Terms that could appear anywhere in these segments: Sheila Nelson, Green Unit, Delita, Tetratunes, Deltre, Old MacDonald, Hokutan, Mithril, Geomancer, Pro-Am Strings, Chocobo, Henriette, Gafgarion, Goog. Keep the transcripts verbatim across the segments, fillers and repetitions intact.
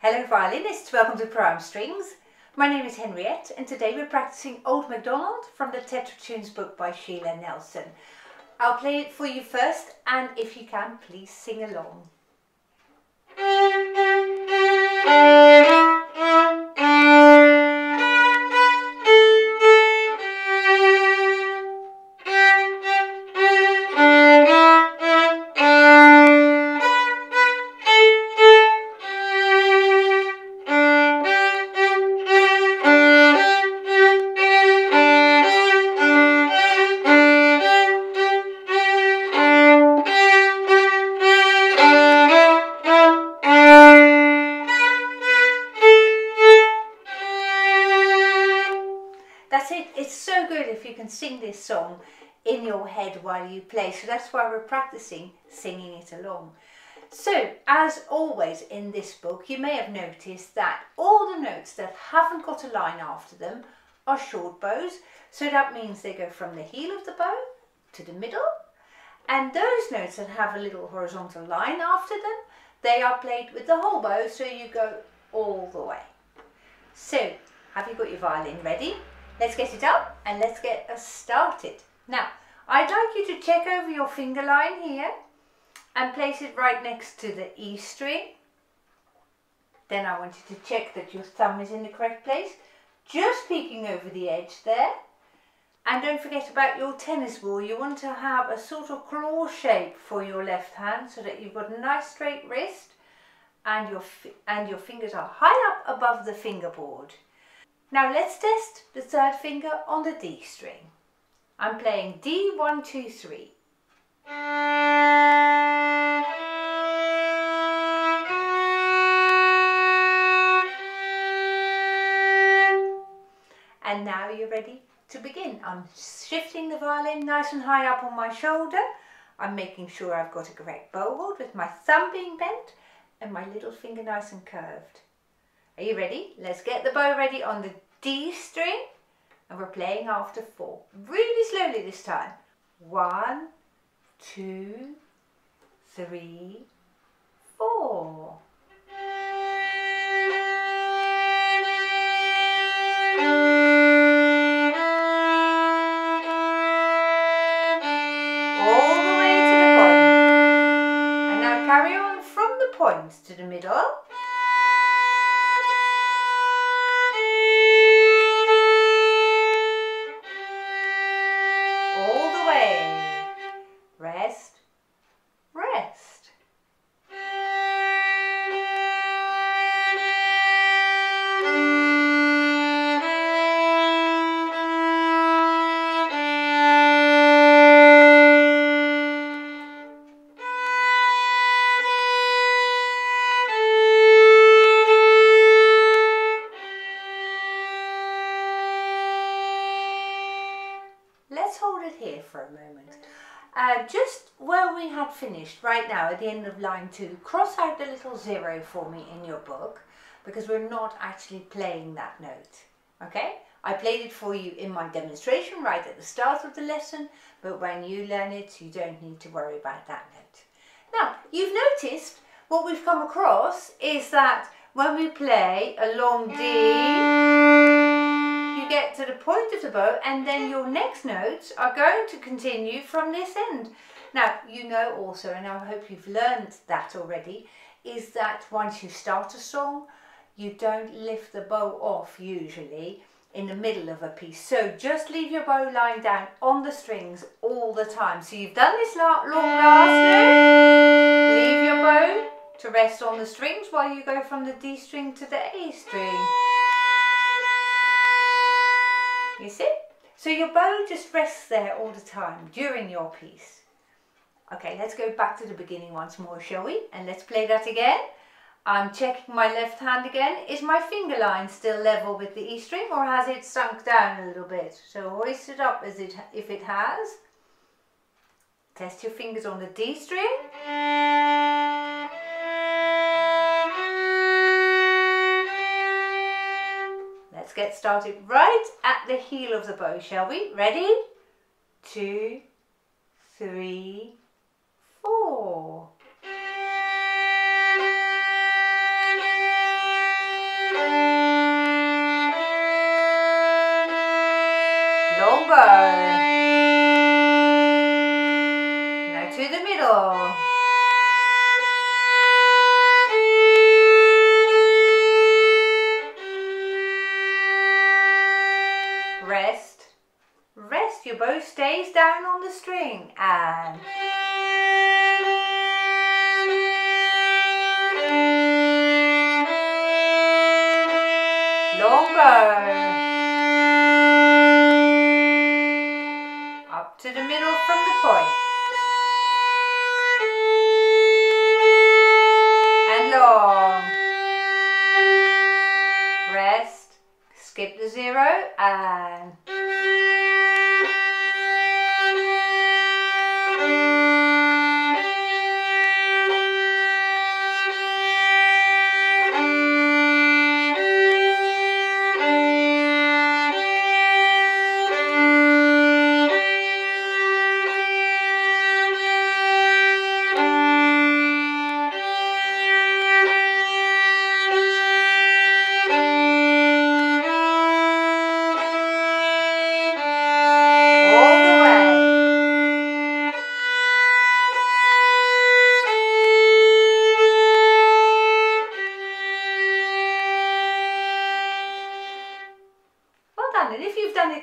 Hello violinists, welcome to Pro-Am Strings. My name is Henriette and today we're practicing Old MacDonald from the Tetratunes book by Sheila Nelson. I'll play it for you first and if you can, please sing along. That's it. It's so good if you can sing this song in your head while you play. So that's why we're practicing singing it along. So as always in this book, you may have noticed that all the notes that haven't got a line after them are short bows. So that means they go from the heel of the bow to the middle. And those notes that have a little horizontal line after them, they are played with the whole bow. So you go all the way. So have you got your violin ready? Let's get it up and let's get us started. Now, I'd like you to check over your finger line here and place it right next to the E string. Then I want you to check that your thumb is in the correct place, just peeking over the edge there. And don't forget about your tennis ball. You want to have a sort of claw shape for your left hand so that you've got a nice straight wrist and your, and your fingers are high up above the fingerboard. Now let's test the third finger on the D string. I'm playing D, one, two, three. And now you're ready to begin. I'm shifting the violin nice and high up on my shoulder. I'm making sure I've got a correct bow hold with my thumb being bent and my little finger nice and curved. Are you ready? Let's get the bow ready on the D string and we're playing after four. Really slowly this time. One, two, three, four. All the way to the point. And now carry on from the point to the middle. Here for a moment. Uh, just where we had finished right now at the end of line two, cross out the little zero for me in your book because we're not actually playing that note. Okay? I played it for you in my demonstration right at the start of the lesson, but when you learn it you don't need to worry about that note. Now you've noticed what we've come across is that when we play a long D, you get to the point of the bow and then your next notes are going to continue from this end. Now you know also, and I hope you've learned that already, is that once you start a song you don't lift the bow off usually in the middle of a piece, so just leave your bow lying down on the strings all the time. So you've done this long last note, leave your bow to rest on the strings while you go from the D string to the A string. You see? So your bow just rests there all the time during your piece. Okay, let's go back to the beginning once more, shall we? And let's play that again. I'm checking my left hand again. Is my finger line still level with the E string or has it sunk down a little bit? So hoist it up as it, if it has. Test your fingers on the D string. Let's get started right at the heel of the bow, shall we? Ready? Two, three, four. string and longer, up to the middle from the point, and long, rest, skip the zero and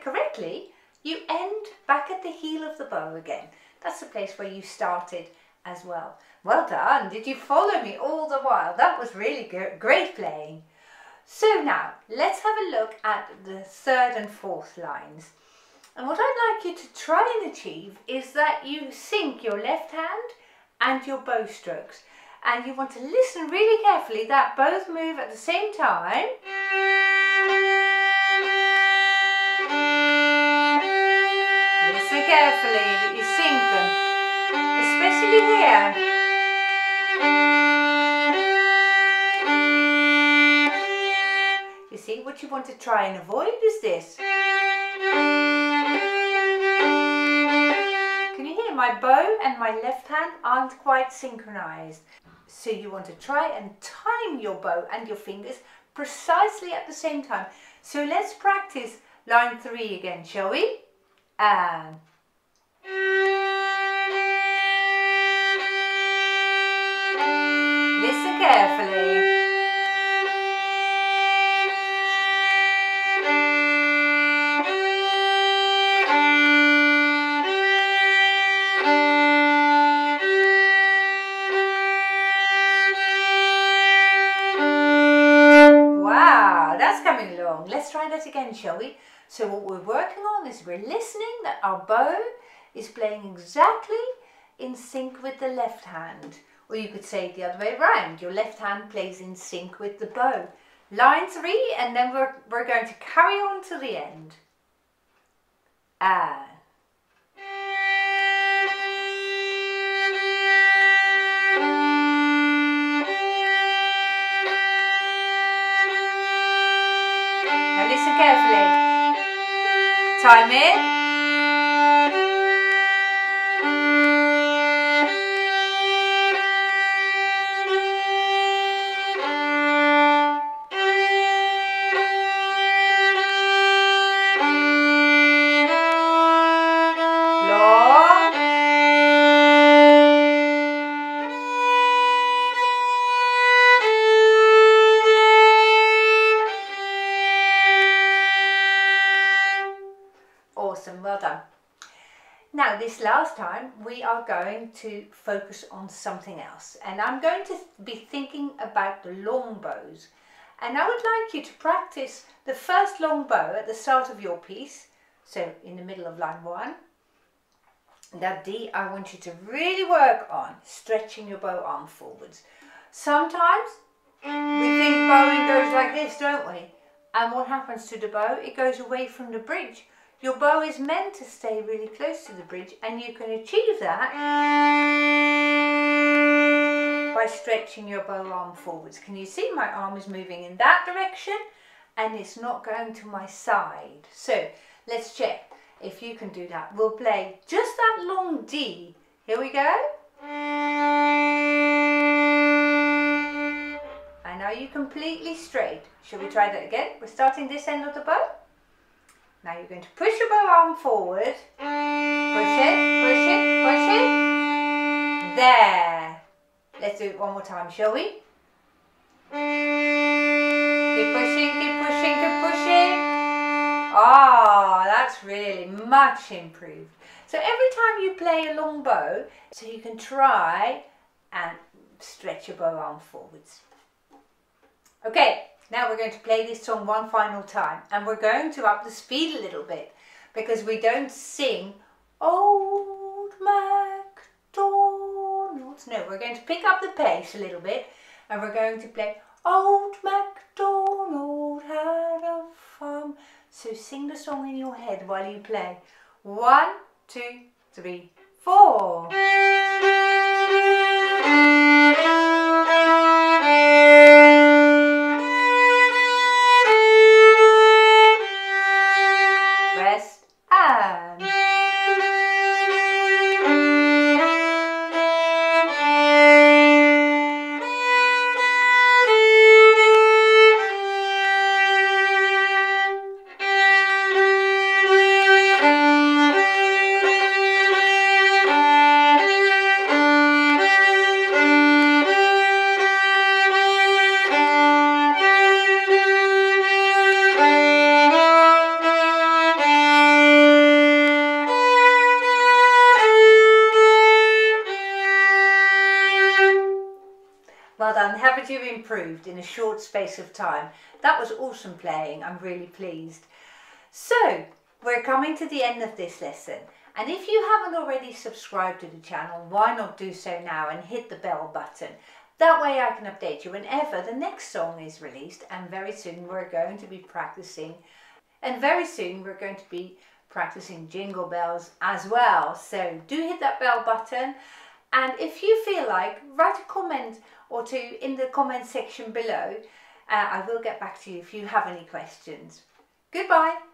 correctly, you end back at the heel of the bow again. That's the place where you started as well. Well done, did you follow me all the while? That was really good, great playing. So now, let's have a look at the third and fourth lines. And what I'd like you to try and achieve is that you sync your left hand and your bow strokes. And you want to listen really carefully that both move at the same time. Carefully that you sync them, especially here. You see, what you want to try and avoid is this. Can you hear my bow and my left hand aren't quite synchronized? So you want to try and time your bow and your fingers precisely at the same time. So let's practice line three again, shall we? And listen carefully. Wow, that's coming along. Let's try that again, shall we? So what we're working on is we're listening that our bow is playing exactly in sync with the left hand. Or you could say it the other way around, your left hand plays in sync with the bow. Line three, and then we're, we're going to carry on to the end. And now listen carefully. Time in. Awesome, well done. Now this last time we are going to focus on something else, and I'm going to be thinking about the long bows, and I would like you to practice the first long bow at the start of your piece, so in the middle of line one. That D I want you to really work on stretching your bow arm forwards. Sometimes we think bowing goes like this, don't we? And what happens to the bow? It goes away from the bridge. Your bow is meant to stay really close to the bridge, and you can achieve that by stretching your bow arm forwards. Can you see my arm is moving in that direction and it's not going to my side? So let's check if you can do that. We'll play just that long D. Here we go. And are you completely straight? Shall we try that again? We're starting this end of the bow. Now you're going to push your bow arm forward, push it, push it, push it, there. Let's do it one more time, shall we? Keep pushing, keep pushing, keep pushing. Ah, oh, that's really much improved. So every time you play a long bow, so you can try and stretch your bow arm forwards. Okay, now we're going to play this song one final time, and we're going to up the speed a little bit because we don't sing Old MacDonald's. No, we're going to pick up the pace a little bit, and we're going to play Old MacDonald had a farm. So sing the song in your head while you play. One, two, three, four. Well done, haven't you improved in a short space of time? That was awesome playing, I'm really pleased. So, we're coming to the end of this lesson, and if you haven't already subscribed to the channel, why not do so now and hit the bell button? That way I can update you whenever the next song is released, and very soon we're going to be practicing, and very soon we're going to be practicing Jingle Bells as well. So do hit that bell button. And if you feel like, write a comment or two in the comment section below. Uh, I will get back to you if you have any questions. Goodbye.